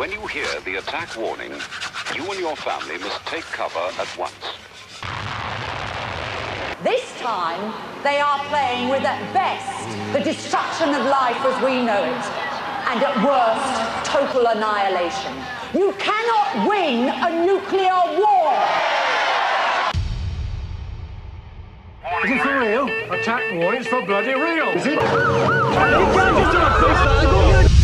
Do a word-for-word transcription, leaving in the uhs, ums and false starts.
When you hear the attack warning, you and your family must take cover at once. This time, they are playing with, at best, the destruction of life as we know it, and at worst, total annihilation. You cannot win a nuclear war! Is it for real? Attack warnings for bloody real! Is it? You can't just do a